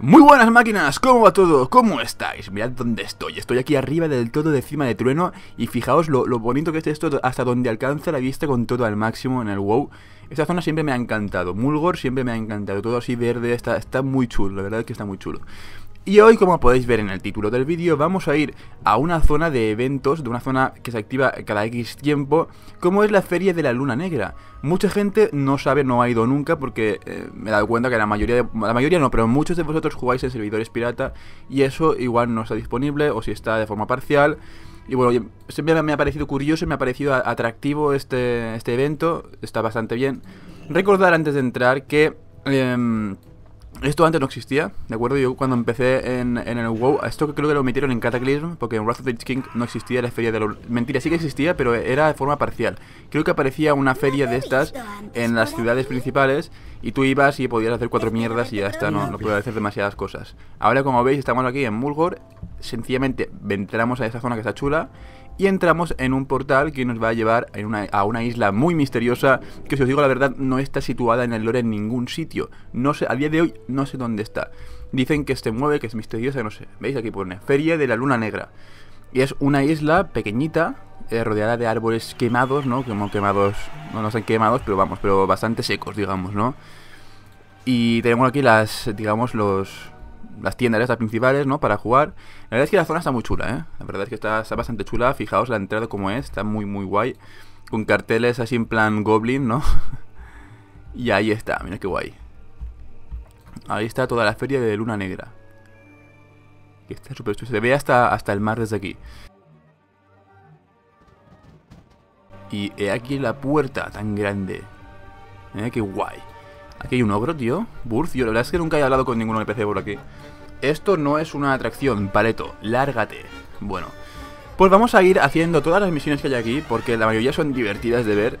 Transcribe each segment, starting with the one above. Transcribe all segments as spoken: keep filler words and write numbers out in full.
Muy buenas máquinas, ¿cómo va todo? ¿Cómo estáis? Mirad dónde estoy, estoy aquí arriba del todo de Cima de Trueno. Y fijaos lo, lo bonito que es esto, hasta donde alcanza la vista con todo al máximo en el WoW. Esta zona siempre me ha encantado, Mulgore siempre me ha encantado, todo así verde, está, está muy chulo, la verdad es que está muy chulo. Y hoy, como podéis ver en el título del vídeo, vamos a ir a una zona de eventos, de una zona que se activa cada X tiempo, como es la Feria de la Luna Negra. Mucha gente no sabe, no ha ido nunca, porque eh, me he dado cuenta que la mayoría, de, la mayoría no, pero muchos de vosotros jugáis en servidores pirata, y eso igual no está disponible, o si está de forma parcial. Y bueno, siempre me ha parecido curioso, me ha parecido atractivo este, este evento, está bastante bien. Recordar antes de entrar que... Eh, Esto antes no existía, ¿de acuerdo? Yo cuando empecé en, en el WoW, esto creo que lo metieron en Cataclysm, porque en Wrath of the Lich King no existía la feria de la... Mentira, sí que existía, pero era de forma parcial. Creo que aparecía una feria de estas en las ciudades principales, y tú ibas y podías hacer cuatro mierdas y ya está, no, no podías hacer demasiadas cosas. Ahora, como veis, estamos aquí en Mulgore, sencillamente entramos a esa zona que está chula, y entramos en un portal que nos va a llevar en una, a una isla muy misteriosa que, si os digo la verdad, no está situada en el lore en ningún sitio. No sé, a día de hoy no sé dónde está. Dicen que se mueve, que es misteriosa, no sé. ¿Veis? Aquí pone Feria de la Luna Negra. Y es una isla pequeñita, eh, rodeada de árboles quemados, ¿no? Como quemados, no no sé quemados, pero vamos, pero bastante secos, digamos, ¿no? Y tenemos aquí las, digamos, los... las tiendas estas principales, ¿no? Para jugar. La verdad es que la zona está muy chula, ¿eh? La verdad es que está, está bastante chula. Fijaos la entrada como es. Está muy, muy guay. Con carteles así en plan goblin, ¿no? Y ahí está. Mira qué guay. Ahí está toda la feria de Luna Negra. Que está súper chula. Se ve hasta, hasta el mar desde aquí. Y he aquí la puerta tan grande. Mira qué guay. Aquí hay un ogro, tío. Burf, yo la verdad es que nunca he hablado con ningún N P C por aquí. Esto no es una atracción, paleto. Lárgate. Bueno, pues vamos a ir haciendo todas las misiones que hay aquí, porque la mayoría son divertidas de ver.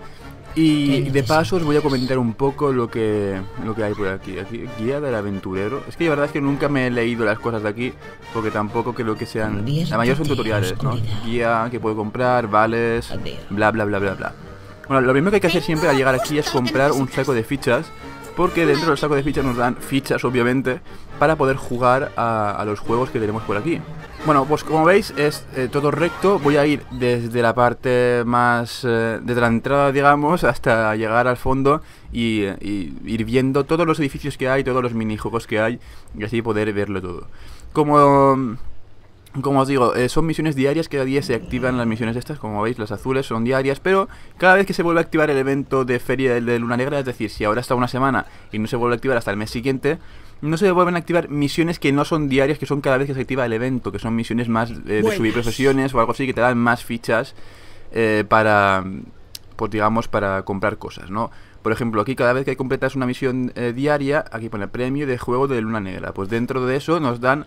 Y de paso os voy a comentar un poco lo que, lo que hay por aquí. Aquí, guía del aventurero. Es que la verdad es que nunca me he leído las cosas de aquí, porque tampoco creo que sean... La mayoría son tutoriales, ¿no? Guía, que puedo comprar, vales, bla, bla, bla, bla, bla. Bueno, lo primero que hay que hacer siempre al llegar aquí es comprar un saco de fichas, porque dentro del saco de fichas nos dan fichas, obviamente, para poder jugar a, a los juegos que tenemos por aquí. Bueno, pues como veis es eh, todo recto. Voy a ir desde la parte más... Eh, desde la entrada, digamos, hasta llegar al fondo y, y ir viendo todos los edificios que hay, todos los minijuegos que hay, y así poder verlo todo. Como... Como os digo, eh, son misiones diarias, cada día se activan las misiones estas, como veis las azules son diarias, pero cada vez que se vuelve a activar el evento de Feria de Luna Negra, es decir, si ahora está una semana y no se vuelve a activar hasta el mes siguiente, no se vuelven a activar misiones que no son diarias, que son cada vez que se activa el evento, que son misiones más eh, de subir profesiones o algo así, que te dan más fichas eh, para, pues digamos, para comprar cosas, ¿no? Por ejemplo, aquí cada vez que completas una misión eh, diaria, aquí pone premio de juego de Luna Negra, pues dentro de eso nos dan...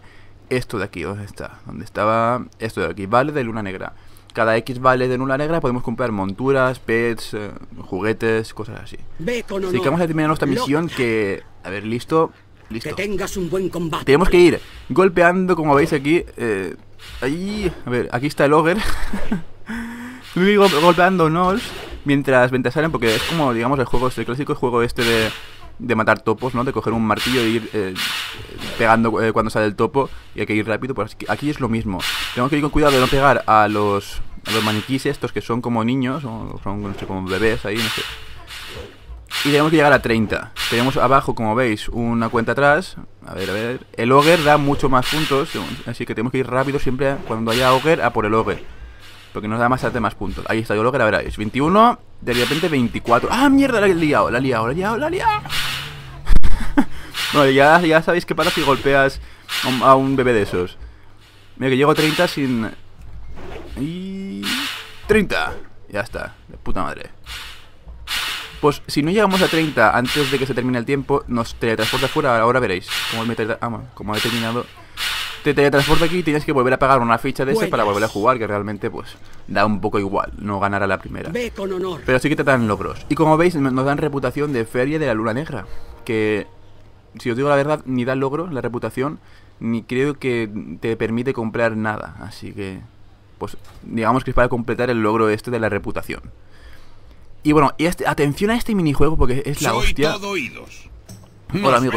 Esto de aquí, ¿dónde está? ¿Dónde estaba? Esto de aquí, vale de Luna Negra. Cada X vale de Luna Negra podemos comprar monturas, pets, eh, juguetes, cosas así. Así que vamos a terminar nuestra misión que... A ver, listo, listo. Que tengas un buen combate. Tenemos que ir golpeando, como veis aquí. Eh, ahí, a ver, aquí está el ogre. Me digo golpeando nulls mientras ventas salen, porque es como, digamos, el juego este, el clásico juego este de... de matar topos, ¿no? De coger un martillo e ir eh, pegando eh, cuando sale el topo, y hay que ir rápido, pues aquí es lo mismo. Tenemos que ir con cuidado de no pegar a los, a los maniquís estos que son como niños, o son, no sé, como bebés ahí, no sé. Y tenemos que llegar a treinta. Tenemos abajo, como veis, una cuenta atrás. A ver, a ver. El ogre da mucho más puntos, así que tenemos que ir rápido siempre cuando haya ogre a por el ogre, porque nos da más arte, más puntos. Ahí está, yo lo grabaréis. veintiuno, de repente veinticuatro. ¡Ah, mierda! La he liado, la he liado, la he liado, la he liado. Bueno, ya, ya sabéis qué pasa si golpeas a un, a un bebé de esos. Mira, que llego a treinta sin... Y... ¡treinta! Ya está, de puta madre. Pues si no llegamos a treinta antes de que se termine el tiempo, nos teletransporta fuera. Ahora veréis cómo me tra... ah, como he terminado... Te teletransporta aquí y tienes que volver a pagar una ficha de ese para volver a jugar, que realmente pues da un poco igual, no ganar a la primera. Ve con honor. Pero sí que te dan logros. Y como veis nos dan reputación de Feria de la Luna Negra, que si os digo la verdad ni da logros la reputación, ni creo que te permite comprar nada. Así que pues digamos que es para completar el logro este de la reputación. Y bueno, y este, atención a este minijuego porque es la hostia. Soy todo oídos. Hola amigo,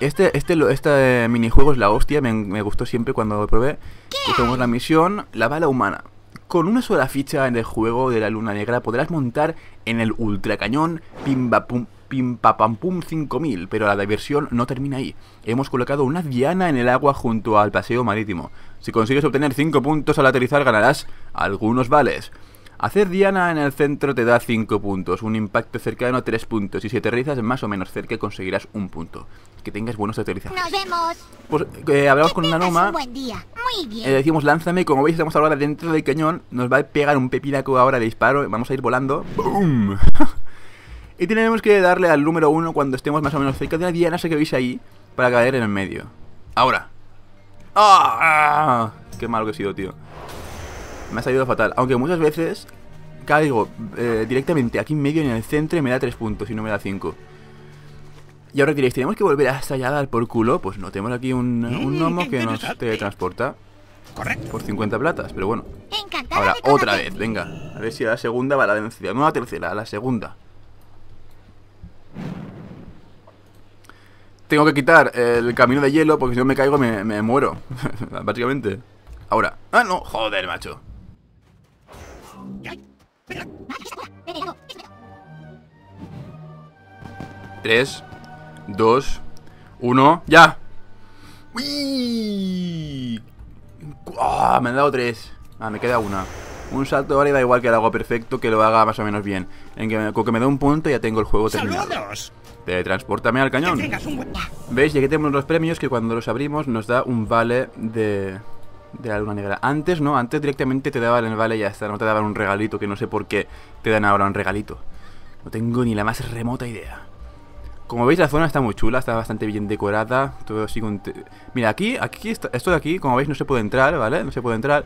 este, este, este minijuego es la hostia, me, me gustó siempre cuando lo probé. Hicimos la misión, la bala humana. Con una sola ficha en el juego de la Luna Negra podrás montar en el ultracañón Pimba Pum Pimpapampum cinco mil, pero la diversión no termina ahí. Hemos colocado una diana en el agua junto al paseo marítimo. Si consigues obtener cinco puntos al aterrizar ganarás algunos vales. Hacer diana en el centro te da cinco puntos, un impacto cercano tres puntos, y si aterrizas más o menos cerca conseguirás un punto. Que tengas buenos aterrizajes. ¡Nos vemos! Pues eh, hablamos con una Noma. Un buen día. Muy bien. Eh, decimos lánzame, como veis estamos ahora dentro del cañón, nos va a pegar un pepinaco ahora de disparo, vamos a ir volando. ¡Boom! Y tenemos que darle al número uno cuando estemos más o menos cerca de la diana, sé que veis ahí, para caer en el medio. Ahora. ¡Ah! Qué malo que he sido, tío. Me ha salido fatal. Aunque muchas veces caigo eh, directamente aquí en medio, en el centro, y me da tres puntos y no me da cinco. Y ahora diréis, ¿tenemos que volver hasta allá a dar por culo? Pues no, tenemos aquí un, un gnomo que nos teletransporta. Correcto. Por cincuenta platas, pero bueno. Ahora, otra vez, venga. A ver si a la segunda va la vencida. No a la tercera, a la segunda. Tengo que quitar el camino de hielo porque si no me caigo me, me muero. Básicamente. Ahora. ¡Ah, no! ¡Joder, macho! tres, dos, uno, ¡ya! ¡Uy! ¡Oh, me han dado tres! Ah, me queda una. Un salto ahora y da igual que lo hago perfecto, que lo haga más o menos bien. En que, con que me dé un punto ya tengo el juego terminado. ¡Saludos! Teletranspórtame al cañón. ¿Veis? Y aquí tenemos los premios que cuando los abrimos nos da un vale de... de la Luna Negra. Antes no, antes directamente te daban el vale y ya está, no te daban un regalito, que no sé por qué te dan ahora un regalito. No tengo ni la más remota idea. Como veis la zona está muy chula, está bastante bien decorada, todo sigue un... Mira, aquí, aquí está, esto de aquí, como veis no se puede entrar, ¿vale? No se puede entrar.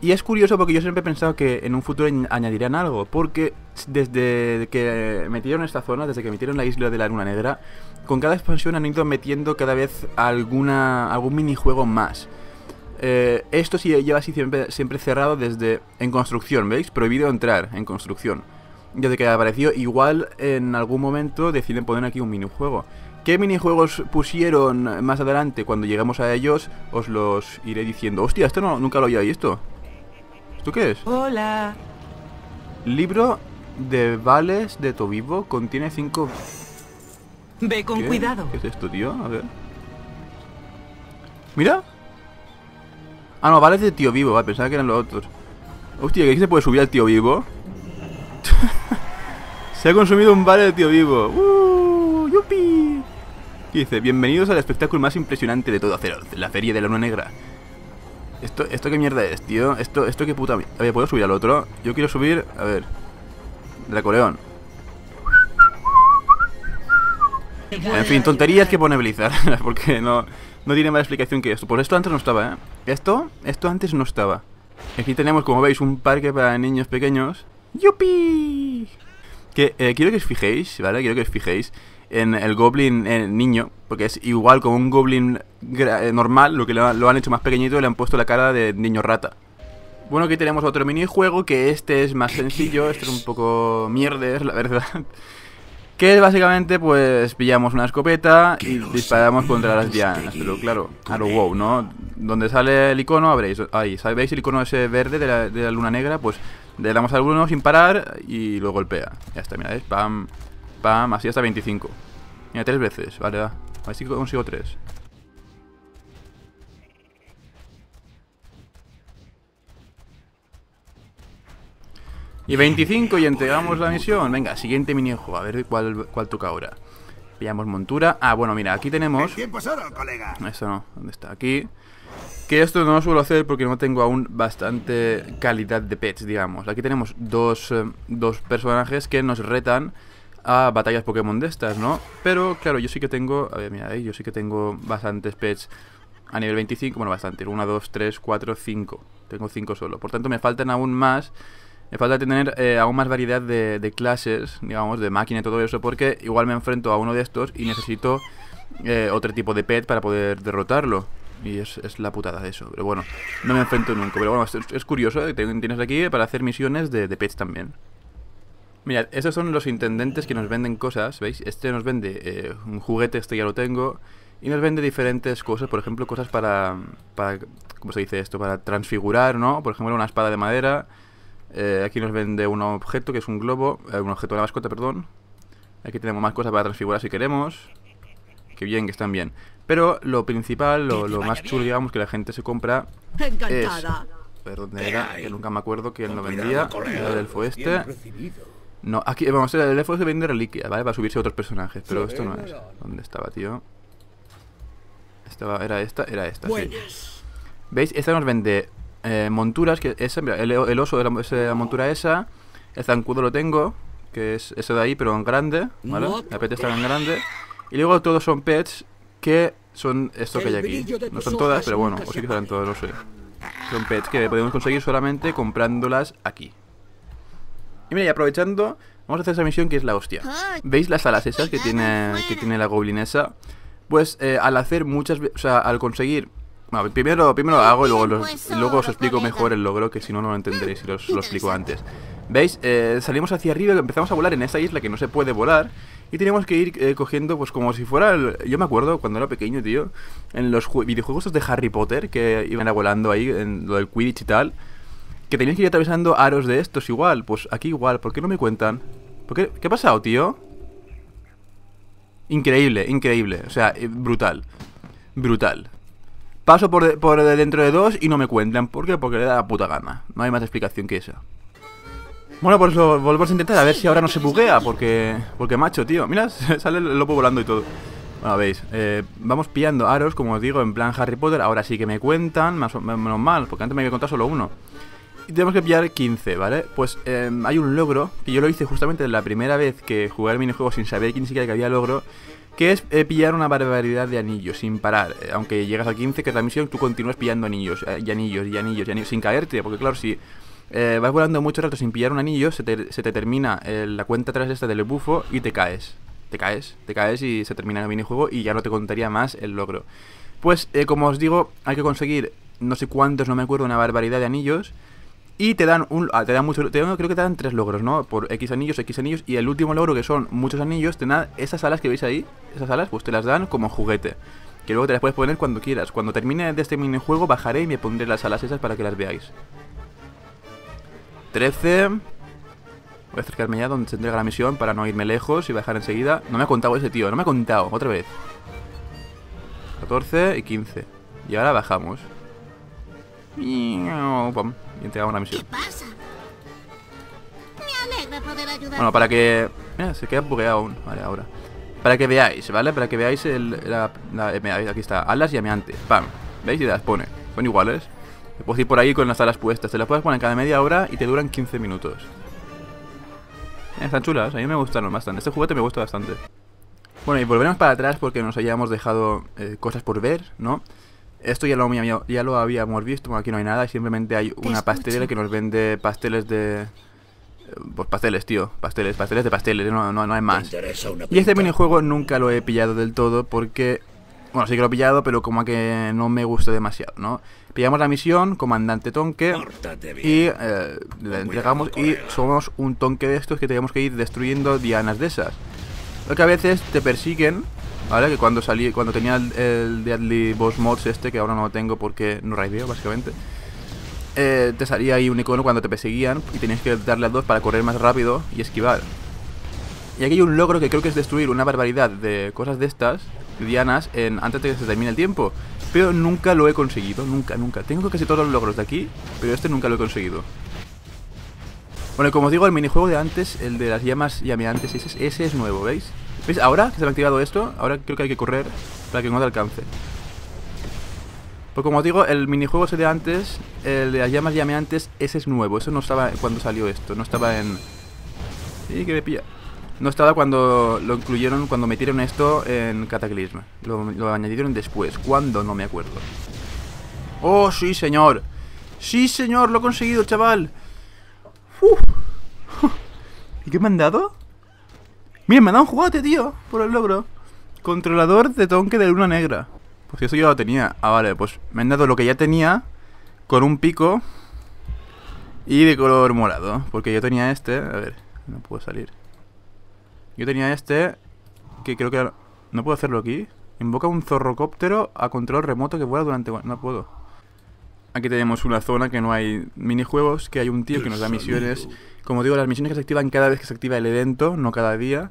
Y es curioso porque yo siempre he pensado que en un futuro añadirán algo, porque desde que metieron esta zona, desde que metieron la isla de la Luna Negra, con cada expansión han ido metiendo cada vez alguna algún minijuego más. Eh, esto sí lleva así siempre, siempre cerrado desde en construcción, ¿veis? Prohibido entrar en construcción. Desde que apareció, igual en algún momento deciden poner aquí un minijuego. ¿Qué minijuegos pusieron más adelante? Cuando lleguemos a ellos, os los iré diciendo. Hostia, esto no, nunca lo había visto. ¿Esto qué es? Hola. Libro de vales de Tobibo contiene cinco... Ve con ¿Qué? cuidado. ¿Qué es esto, tío? A ver. Mira. Ah, no, vale, es de tío vivo, vale, pensaba que eran los otros. Hostia, ¿que aquí se puede subir al tío vivo? Se ha consumido un vale de tío vivo. ¡Uh! ¡Yupi! Y dice, bienvenidos al espectáculo más impresionante de todo Azeroth, la Feria de la Luna Negra. Esto, esto qué mierda es, tío. Esto, esto qué puta mierda. A ver, ¿puedo subir al otro? Yo quiero subir, a ver. Dracoleón. En fin, tonterías que pone Blizzard, porque no, no tiene más explicación que esto. Por esto antes no estaba, ¿eh? Esto, esto antes no estaba. Aquí tenemos, como veis, un parque para niños pequeños. ¡Yupi! Que eh, quiero que os fijéis, ¿vale? Quiero que os fijéis en el goblin eh, niño, porque es igual como un goblin normal, lo que lo, lo han hecho más pequeñito y le han puesto la cara de niño rata. Bueno, aquí tenemos otro minijuego, que este es más sencillo, este es un poco mierdes, la verdad. Que básicamente, pues, pillamos una escopeta y disparamos contra las dianas, pero claro, a lo wow, ¿no? Donde sale el icono, habréis, ahí, ¿sabéis el icono ese verde de la, de la Luna Negra? Pues le damos al uno sin parar y lo golpea. Ya está, mirad, pam, pam, así hasta veinticinco. Mira, tres veces, vale, va. A ver si consigo tres. Y veinticinco y entregamos la misión. Venga, siguiente minijuego. A ver cuál, cuál toca ahora. Pillamos montura. Ah, bueno, mira, aquí tenemos... El tiempo es oro, colega. Eso no, ¿dónde está? Aquí. Que esto no lo suelo hacer porque no tengo aún bastante calidad de pets, digamos. Aquí tenemos dos, eh, dos personajes que nos retan a batallas Pokémon de estas, ¿no? Pero, claro, yo sí que tengo... A ver, mira, eh, yo sí que tengo bastantes pets a nivel veinticinco. Bueno, bastante. uno, dos, tres, cuatro, cinco. Tengo cinco solo. Por tanto, me faltan aún más... Me falta tener eh, aún más variedad de, de clases, digamos, de máquina y todo eso, porque igual me enfrento a uno de estos y necesito eh, otro tipo de pet para poder derrotarlo. Y es, es la putada de eso, pero bueno, no me enfrento nunca. Pero bueno, es, es curioso, ¿eh? Tienes aquí para hacer misiones de, de pets también. Mirad, estos son los intendentes que nos venden cosas, ¿veis? Este nos vende eh, un juguete, este ya lo tengo. Y nos vende diferentes cosas, por ejemplo, cosas para, para... ¿Cómo se dice esto? Para transfigurar, ¿no? Por ejemplo, una espada de madera. Eh, aquí nos vende un objeto, que es un globo. Eh, un objeto de la mascota, perdón. Aquí tenemos más cosas para transfigurar si queremos. Que bien, que están bien. Pero lo principal, lo, lo más chulo, digamos, que la gente se compra es... Perdón, era, que nunca me acuerdo quién lo vendía. Era el elfo este. No, aquí, vamos, el elfo este vende reliquias, ¿vale? Para subirse a otros personajes, pero esto no es. ¿Dónde estaba, tío? Estaba, era esta, era esta, sí. ¿Veis? Esta nos vende eh, monturas, que esa, mira, el, el oso de la, esa montura esa. El zancudo lo tengo, que es eso de ahí, pero en grande, ¿vale? La pet está en grande. Y luego todos son pets que son esto que hay aquí. No son todas, pero bueno, o sí que serán todas, no sé. Son pets que podemos conseguir solamente comprándolas aquí. Y mira, y aprovechando, vamos a hacer esa misión que es la hostia. ¿Veis las alas esas que tiene, que tiene la goblinesa? Pues eh, al hacer muchas veces, o sea, al conseguir... Bueno, primero, primero lo hago y luego, los, luego os explico mejor el logro, que si no, no lo entenderéis si os lo explico antes. ¿Veis? Eh, salimos hacia arriba y empezamos a volar en esa isla que no se puede volar. Y tenemos que ir eh, cogiendo, pues como si fuera... El... Yo me acuerdo cuando era pequeño, tío, en los videojuegos de Harry Potter, que iban volando ahí, en lo del Quidditch y tal, que tenías que ir atravesando aros de estos igual. Pues aquí igual, ¿por qué no me cuentan? ¿Por qué? ¿Qué ha pasado, tío? Increíble, increíble, o sea, brutal. Brutal. Paso por, de, por dentro de dos y no me cuentan. ¿Por qué? Porque le da la puta gana. No hay más explicación que esa. Bueno, pues lo volvemos a intentar, a ver si ahora no se buguea, porque, porque macho, tío. Mira, sale el lobo volando y todo. Bueno, veis, eh, vamos pillando aros, como os digo, en plan Harry Potter. Ahora sí que me cuentan, más o menos mal, porque antes me había contado solo uno. Y tenemos que pillar quince, ¿vale? Pues eh, hay un logro, que yo lo hice justamente la primera vez que jugué al minijuego sin saber ni siquiera que había logro, que es eh, pillar una barbaridad de anillos sin parar. Eh, aunque llegas a quince, que es la misión, tú continúas pillando anillos, eh, y anillos, y anillos, y anillos, sin caerte, porque claro, si... Eh, vas volando mucho rato sin pillar un anillo, se te, se te termina eh, la cuenta atrás esta del bufo y te caes. Te caes, te caes y se termina el minijuego y ya no te contaría más el logro. Pues, eh, como os digo, hay que conseguir no sé cuántos, no me acuerdo, una barbaridad de anillos. Y te dan un... Ah, te dan mucho, te dan, creo que te dan tres logros, ¿no? Por X anillos, X anillos. Y el último logro, que son muchos anillos, te dan esas alas que veis ahí. Esas alas, pues te las dan como juguete, que luego te las puedes poner cuando quieras. Cuando termine de este minijuego bajaré y me pondré las alas esas para que las veáis. trece. Voy a acercarme ya donde se entrega la misión para no irme lejos y bajar enseguida. No me ha contado ese tío, no me ha contado, otra vez. catorce y quince. Y ahora bajamos. Y entregamos la misión. ¿Qué pasa? Me alegra poder ayudar. Bueno, para que... Mira, se queda bugueado aún. Vale, ahora. Para que veáis, ¿vale? Para que veáis el... La, la, aquí está, alas y llameante. Pam. ¿Veis? Y las pone. Son iguales. Te puedes ir por ahí con las alas puestas. Te las puedes poner cada media hora y te duran quince minutos. Eh, están chulas, a mí me gustaron bastante. Este juguete me gusta bastante. Bueno, y volveremos para atrás porque nos hayamos dejado eh, cosas por ver, ¿no? Esto ya lo, ya lo habíamos visto, bueno, aquí no hay nada. Simplemente hay una pastelera que nos vende pasteles de... Pues pasteles, tío, pasteles, pasteles de pasteles, no, no, no hay más. Y este minijuego nunca lo he pillado del todo porque... Bueno, sí que lo he pillado, pero como que no me gusta demasiado, ¿no? Pillamos la misión, comandante tonque, y eh, le entregamos y somos un tonque de estos que tenemos que ir destruyendo dianas de esas. Lo que a veces te persiguen, ¿vale? Que cuando salí, cuando tenía el, el Deadly Boss Mods este, que ahora no lo tengo porque no raideo, básicamente, eh, te salía ahí un icono cuando te perseguían y tenías que darle a dos para correr más rápido y esquivar. Y aquí hay un logro que creo que es destruir una barbaridad de cosas de estas... Dianas en, antes de que se termine el tiempo. Pero nunca lo he conseguido, nunca, nunca. Tengo casi todos los logros de aquí, pero este nunca lo he conseguido. Bueno, como os digo, el minijuego de antes, el de las llamas llameantes, ese, ese es nuevo, ¿veis? ¿Veis? Ahora que se me ha activado esto, ahora creo que hay que correr para que no te alcance. Pues como os digo, el minijuego ese de antes, el de las llamas llameantes, ese es nuevo. Eso no estaba cuando salió esto, no estaba en... Y que me pilla. No estaba cuando lo incluyeron, cuando metieron esto en Cataclysm. Lo, lo añadieron después. ¿Cuándo? No me acuerdo. ¡Oh, sí, señor! ¡Sí, señor! ¡Lo he conseguido, chaval! ¡Uf! ¿Y qué me han dado? ¡Mira, me han dado un juguete, tío! Por el logro. Controlador de tonque de luna negra. Pues eso yo lo tenía. Ah, vale, pues me han dado lo que ya tenía, con un pico y de color morado. Porque yo tenía este, a ver... No puedo salir. Yo tenía este, que creo que... ¿No puedo hacerlo aquí? Invoca un zorrocóptero a control remoto que vuela durante... No puedo. Aquí tenemos una zona que no hay minijuegos, que hay un tío que nos da misiones. Como digo, las misiones que se activan cada vez que se activa el evento, no cada día.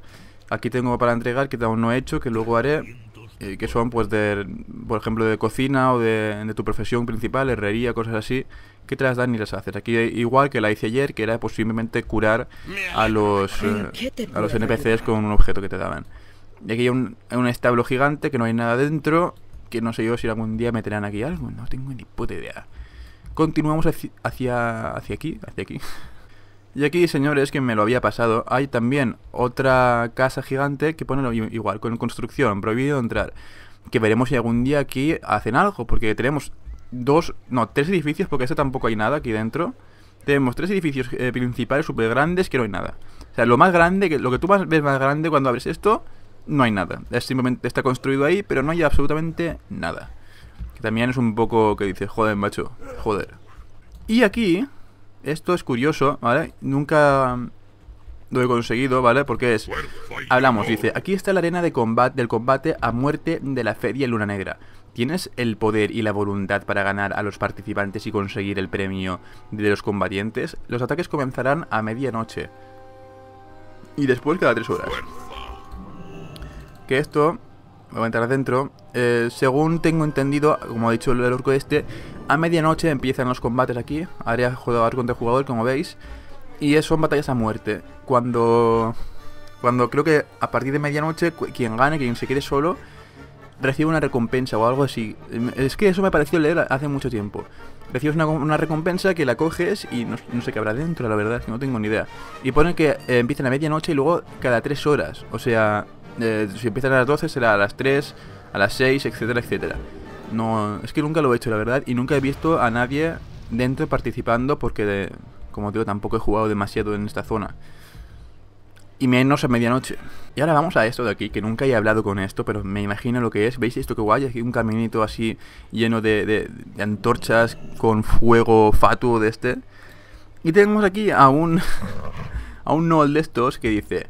Aquí tengo para entregar, que aún no he hecho, que luego haré... Eh, que son, pues, de, por ejemplo, de cocina o de, de tu profesión principal, herrería, cosas así, que te las dan y las haces. Aquí igual que la hice ayer, que era posiblemente curar a los, eh, a los N P Cs con un objeto que te daban. Y aquí hay un, un establo gigante que no hay nada dentro, que no sé yo si algún día meterán aquí algo, no tengo ni puta idea. Continuamos hacia, hacia, hacia aquí, hacia aquí. Y aquí, señores, que me lo había pasado, hay también otra casa gigante que pone igual, con construcción, prohibido entrar. Que veremos si algún día aquí hacen algo, porque tenemos dos, no, tres edificios, porque este tampoco hay nada aquí dentro. Tenemos tres edificios eh, principales súper grandes que no hay nada. O sea, lo más grande, que lo que tú más ves más grande cuando abres esto, no hay nada. Es simplemente está construido ahí, pero no hay absolutamente nada. Que también es un poco que dices, joder, macho, joder. Y aquí... Esto es curioso, ¿vale? Nunca lo he conseguido, ¿vale? Porque es... Hablamos, dice, aquí está la arena de combate, del combate a muerte de la Feria Luna Negra. ¿Tienes el poder y la voluntad para ganar a los participantes y conseguir el premio de los combatientes? Los ataques comenzarán a medianoche. Y después cada tres horas. Que esto... Voy a entrar dentro. Eh, según tengo entendido, como ha dicho el orco este, a medianoche empiezan los combates aquí. Área jugador contra jugador, como veis. Y son batallas a muerte. Cuando cuando creo que a partir de medianoche, quien gane, quien se quede solo, recibe una recompensa o algo así. Es que eso me pareció leer hace mucho tiempo. Recibes una, una recompensa que la coges y no, no sé qué habrá dentro, la verdad, es que no tengo ni idea. Y ponen que eh, empiezan a medianoche y luego cada tres horas. O sea... Eh, si empiezan a las doce será a las tres, a las seis, etcétera, etcétera. No, es que nunca lo he hecho, la verdad. Y nunca he visto a nadie dentro participando porque, de, como digo, tampoco he jugado demasiado en esta zona. Y menos a medianoche. Y ahora vamos a esto de aquí, que nunca he hablado con esto, pero me imagino lo que es. ¿Veis esto que guay? Aquí un caminito así lleno de, de, de antorchas con fuego fatuo de este. Y tenemos aquí a un, a un Noel de estos que dice...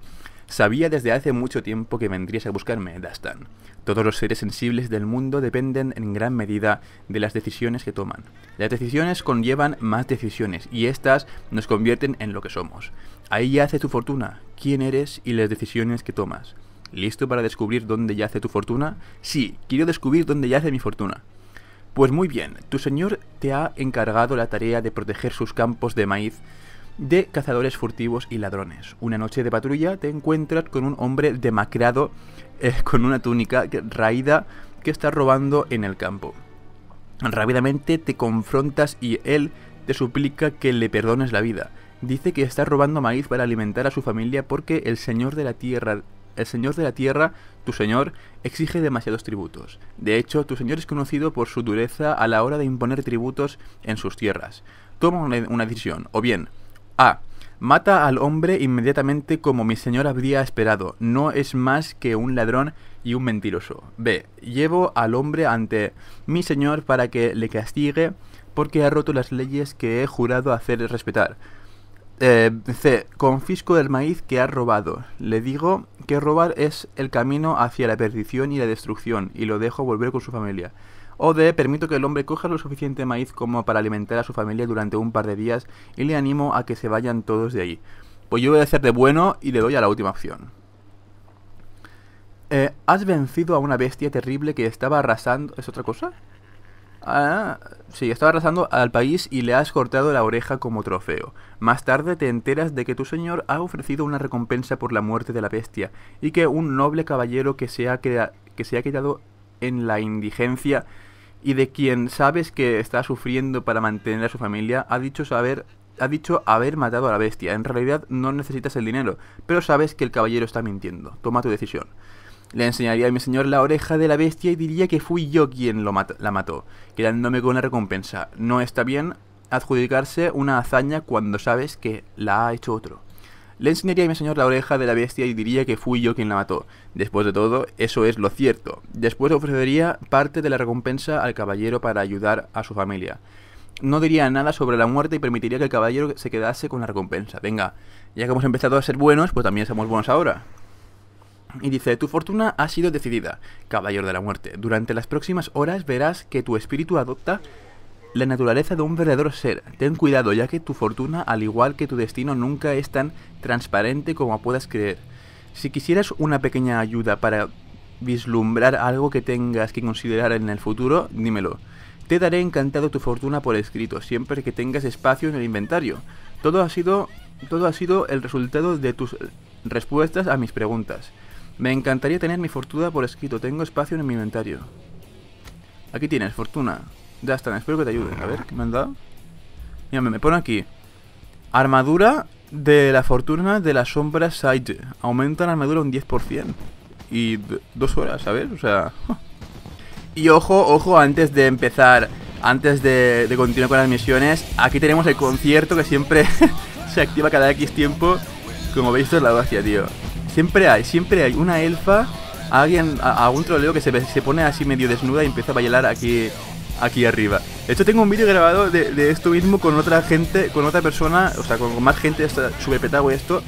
Sabía desde hace mucho tiempo que vendrías a buscarme, Dastan. Todos los seres sensibles del mundo dependen en gran medida de las decisiones que toman. Las decisiones conllevan más decisiones y estas nos convierten en lo que somos. Ahí yace tu fortuna, quién eres y las decisiones que tomas. ¿Listo para descubrir dónde yace tu fortuna? Sí, quiero descubrir dónde yace mi fortuna. Pues muy bien, tu señor te ha encargado la tarea de proteger sus campos de maíz de cazadores furtivos y ladrones. Una noche de patrulla te encuentras con un hombre demacrado eh, con una túnica raída que está robando en el campo. Rápidamente te confrontas y él te suplica que le perdones la vida. Dice que está robando maíz para alimentar a su familia porque el señor de la tierra, el señor de la tierra, tu señor, exige demasiados tributos. De hecho, tu señor es conocido por su dureza a la hora de imponer tributos en sus tierras. Toma una, una decisión, o bien A. Mata al hombre inmediatamente como mi señor habría esperado. No es más que un ladrón y un mentiroso. B. Llevo al hombre ante mi señor para que le castigue porque ha roto las leyes que he jurado hacer respetar. Eh, C. Confisco el maíz que ha robado. Le digo que robar es el camino hacia la perdición y la destrucción y lo dejo volver con su familia. O de, permito que el hombre coja lo suficiente maíz como para alimentar a su familia durante un par de días y le animo a que se vayan todos de ahí. Pues yo voy a hacer de bueno y le doy a la última opción. Eh, has vencido a una bestia terrible que estaba arrasando... ¿Es otra cosa? Ah, sí, estaba arrasando al país y le has cortado la oreja como trofeo. Más tarde te enteras de que tu señor ha ofrecido una recompensa por la muerte de la bestia y que un noble caballero que se ha, queda, que se ha quedado... en la indigencia y de quien sabes que está sufriendo para mantener a su familia, ha dicho saber ha dicho haber matado a la bestia. En realidad no necesitas el dinero, pero sabes que el caballero está mintiendo. Toma tu decisión. Le enseñaría a mi señor la oreja de la bestia y diría que fui yo quien lo mat- la mató, quedándome con la recompensa. No está bien adjudicarse una hazaña cuando sabes que la ha hecho otro. Le enseñaría a mi señor la oreja de la bestia y diría que fui yo quien la mató. Después de todo, eso es lo cierto. Después ofrecería parte de la recompensa al caballero para ayudar a su familia. no diría nada sobre la muerte y permitiría que el caballero se quedase con la recompensa. Venga, ya que hemos empezado a ser buenos, pues también somos buenos ahora. Y dice, tu fortuna ha sido decidida, caballero de la muerte. Durante las próximas horas verás que tu espíritu adopta la naturaleza de un verdadero ser. Ten cuidado, ya que tu fortuna, al igual que tu destino, nunca es tan transparente como puedas creer. Si quisieras una pequeña ayuda para vislumbrar algo que tengas que considerar en el futuro, dímelo. Te daré encantado tu fortuna por escrito, siempre que tengas espacio en el inventario. Todo ha sido, todo ha sido el resultado de tus respuestas a mis preguntas. Me encantaría tener mi fortuna por escrito, tengo espacio en mi inventario. Aquí tienes, fortuna. Ya está, espero que te ayude. A ver, ¿qué me han dado? Mira, me pone aquí. Armadura de la fortuna de la sombra Sage. Aumenta la armadura un diez por ciento. Y dos horas, ¿sabes? O sea... Y ojo, ojo, antes de empezar, antes de, de continuar con las misiones, aquí tenemos el concierto que siempre se activa cada X tiempo. Como veis, esto es la gracia, tío. Siempre hay, siempre hay una elfa, alguien, a, a un troleo que se, se pone así medio desnuda y empieza a bailar aquí, aquí arriba. De hecho, tengo un vídeo grabado de, de esto mismo con otra gente, con otra persona, o sea, con, con más gente, sube petago esto.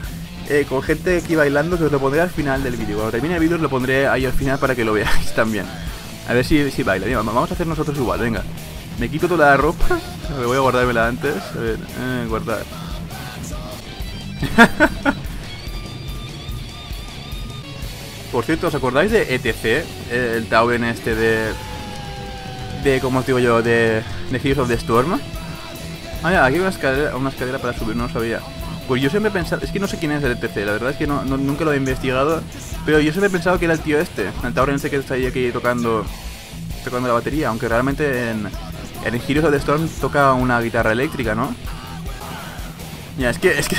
Eh, con gente aquí bailando, que os lo pondré al final del vídeo. Cuando termine el vídeo os lo pondré ahí al final para que lo veáis también. A ver si, si baila. Mira, vamos a hacer nosotros igual, venga. Me quito toda la ropa. Me voy a guardármela antes. A ver, eh, guardar. Por cierto, ¿os acordáis de E T C? El Tauren este de... De, como os digo yo, de, de Heroes of the Storm. Ah, ya, aquí hay una escalera, una escalera para subir, no lo sabía. Pues yo siempre he pensado, es que no sé quién es el E T C, la verdad es que no, no, nunca lo he investigado. Pero yo siempre he pensado que era el tío este, el taurense que está ahí aquí tocando tocando la batería, aunque realmente en, en Heroes of the Storm toca una guitarra eléctrica, ¿no? Ya, es que, es que,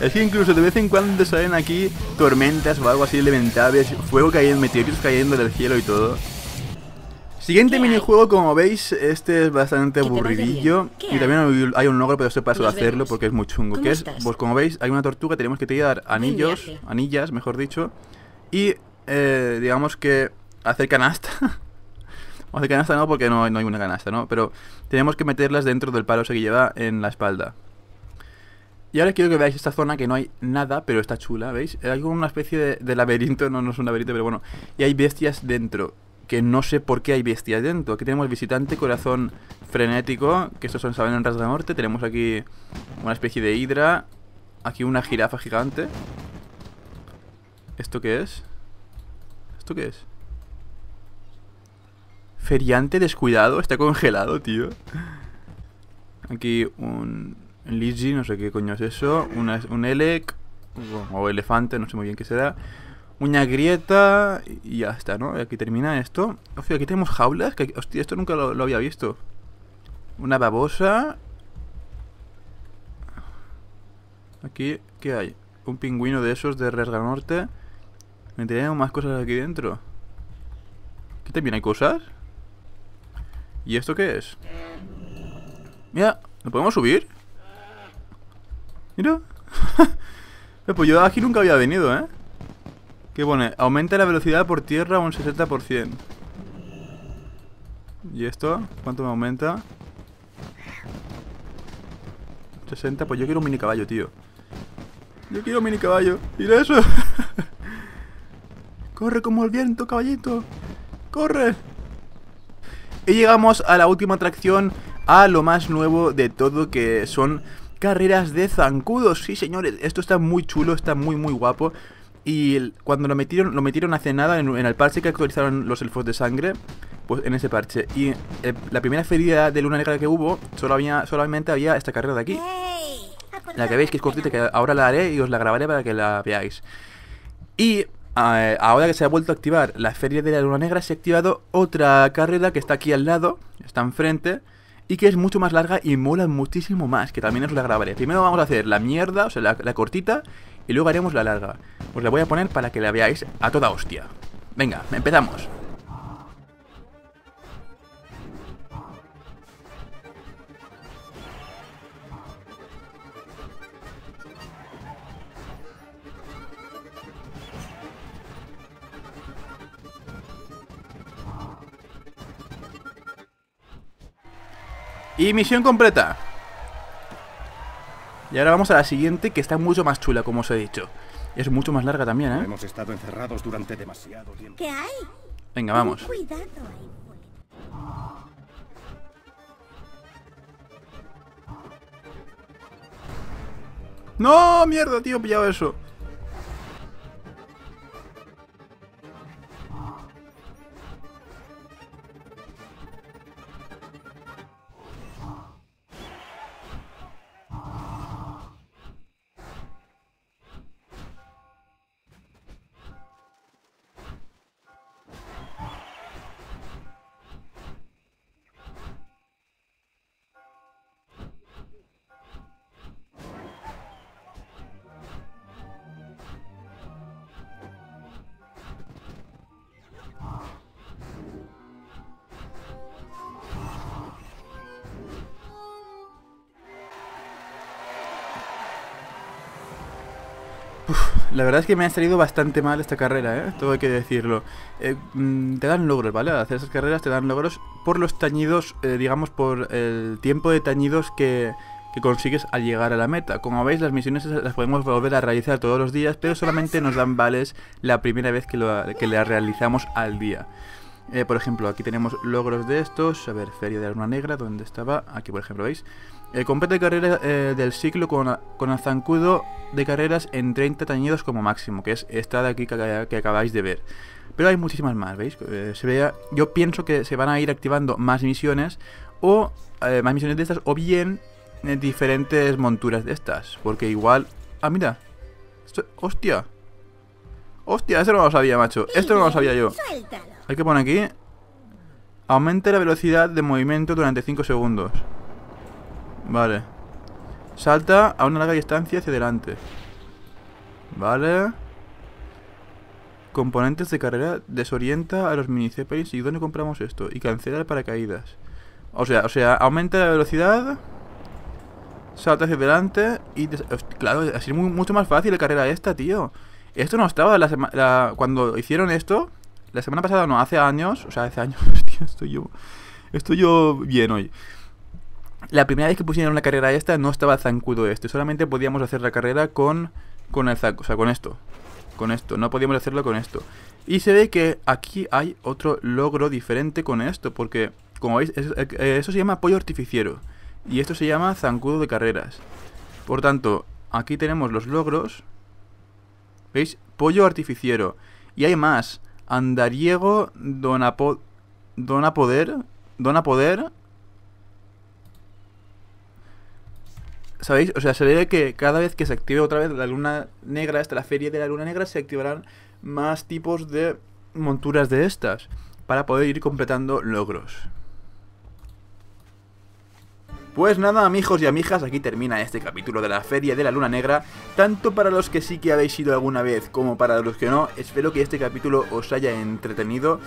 es que incluso de vez en cuando salen aquí tormentas o algo así elementales, fuego cayendo, meteoritos cayendo del cielo y todo. Siguiente minijuego, como veis, este es bastante aburridillo. Y también hay un logro, pero esto paso de hacerlo porque es muy chungo. ¿Qué es? Pues como veis, hay una tortuga, tenemos que tirar anillos, anillas, mejor dicho. Y, eh, digamos que hacer canasta. O hacer canasta no, porque no, no hay una canasta, ¿no? Pero tenemos que meterlas dentro del palo que lleva en la espalda. Y ahora quiero que veáis esta zona que no hay nada, pero está chula, ¿veis? Hay como una especie de, de laberinto, no, no es un laberinto, pero bueno. Y hay bestias dentro. Que no sé por qué hay bestias dentro. Aquí tenemos visitante, corazón frenético. Que estos son, saben, en Resga Norte. Tenemos aquí una especie de hidra. Aquí una jirafa gigante. ¿Esto qué es? ¿Esto qué es? Feriante descuidado. Está congelado, tío. Aquí un Lizzie, no sé qué coño es eso. Una, un elec. O elefante, no sé muy bien qué será. Una grieta y ya está, ¿no? Aquí termina esto. Hostia, aquí tenemos jaulas. Que, hostia, esto nunca lo, lo había visto. Una babosa. Aquí, ¿qué hay? Un pingüino de esos de Resga Norte. Me tenemos más cosas aquí dentro. ¿Aquí también hay cosas? ¿Y esto qué es? Mira, ¿lo podemos subir? Mira. Pues yo aquí nunca había venido, ¿eh? ¿Qué pone? Aumenta la velocidad por tierra un sesenta por ciento. ¿Y esto? ¿Cuánto me aumenta? sesenta, pues yo quiero un mini caballo, tío. Yo quiero un mini caballo. ¡Mira eso! ¡Corre como el viento, caballito! ¡Corre! Y llegamos a la última atracción, a lo más nuevo de todo, que son carreras de zancudos. Sí, señores, esto está muy chulo, está muy, muy guapo. Y cuando lo metieron, lo metieron hace nada en, en el parche que actualizaron los elfos de sangre. Pues en ese parche. Y eh, la primera feria de luna negra que hubo solo había, solamente había esta carrera de aquí. La que veis que es cortita, que ahora la haré y os la grabaré para que la veáis. Y eh, ahora que se ha vuelto a activar la feria de la luna negra, se ha activado otra carrera que está aquí al lado. Está enfrente. Y que es mucho más larga y mola muchísimo más, que también os la grabaré. Primero vamos a hacer la mierda, o sea, la, la cortita. Y luego haremos la larga. Os la voy a poner para que la veáis a toda hostia. Venga, empezamos. Y misión completa. Y ahora vamos a la siguiente, que está mucho más chula, como os he dicho. Es mucho más larga también, ¿eh? Hemos estado encerrados durante demasiado tiempo. ¿Qué hay? Venga, vamos. Cuidado. No, mierda, tío, he pillado eso. La verdad es que me ha salido bastante mal esta carrera, ¿eh? Todo hay que decirlo. Eh, te dan logros, ¿vale? Al hacer esas carreras te dan logros por los tañidos, eh, digamos, por el tiempo de tañidos que, que consigues al llegar a la meta. Como veis, las misiones las podemos volver a realizar todos los días, pero solamente nos dan vales la primera vez que, lo, que la realizamos al día. Eh, por ejemplo, aquí tenemos logros de estos. A ver, Feria de la Luna Negra, ¿dónde estaba? Aquí, por ejemplo, ¿veis? Eh, completa carrera eh, del ciclo con, con el zancudo de carreras en treinta tañidos como máximo, que es esta de aquí que, que acabáis de ver. Pero hay muchísimas más, ¿veis? Eh, se vea, yo pienso que se van a ir activando más misiones, o eh, más misiones de estas, o bien eh, diferentes monturas de estas. Porque igual... Ah, mira. Esto... ¡Hostia! ¡Hostia! Esto no lo sabía, macho. Esto no lo sabía yo. Hay que poner aquí: aumenta la velocidad de movimiento durante cinco segundos. Vale. Salta a una larga distancia hacia adelante. Vale. Componentes de carrera. Desorienta a los minicepalins. ¿Y dónde compramos esto? Y cancela el paracaídas. O sea, o sea, aumenta la velocidad. Salta hacia adelante. Y claro, así es muy, mucho más fácil la carrera esta, tío. Esto no estaba la la, cuando hicieron esto. La semana pasada no, hace años. O sea, hace años, hostia, estoy yo Estoy yo bien hoy. La primera vez que pusieron la carrera esta no estaba el zancudo este. Solamente podíamos hacer la carrera con Con el zancudo, o sea, con esto. Con esto, no podíamos hacerlo con esto. Y se ve que aquí hay otro logro diferente con esto, porque como veis, eso, eso se llama apoyo artificiero, y esto se llama zancudo de carreras. Por tanto, aquí tenemos los logros. ¿Veis? Pollo artificiero. Y hay más. Andariego dona, po dona poder. Dona poder. ¿Sabéis? O sea, se ve que cada vez que se active otra vez la luna negra, hasta la feria de la luna negra, se activarán más tipos de monturas de estas, para poder ir completando logros. Pues nada, amigos y amigas, aquí termina este capítulo de la Feria de la Luna Negra. Tanto para los que sí que habéis ido alguna vez como para los que no, espero que este capítulo os haya entretenido.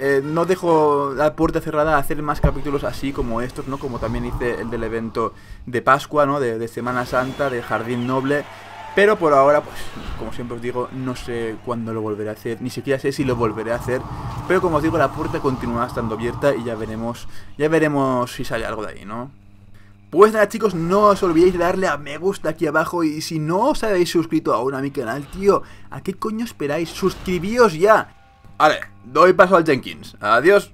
Eh, no dejo la puerta cerrada a hacer más capítulos así como estos, ¿no? Como también hice el del evento de Pascua, ¿no? De, de Semana Santa, del Jardín Noble. Pero por ahora, pues, como siempre os digo, no sé cuándo lo volveré a hacer, ni siquiera sé si lo volveré a hacer. Pero como os digo, la puerta continúa estando abierta y ya veremos, ya veremos si sale algo de ahí, ¿no? Pues nada, chicos, no os olvidéis de darle a me gusta aquí abajo, y si no os habéis suscrito aún a mi canal, tío, ¿a qué coño esperáis? ¡Suscribíos ya! Vale, doy paso al Jenkins. Adiós.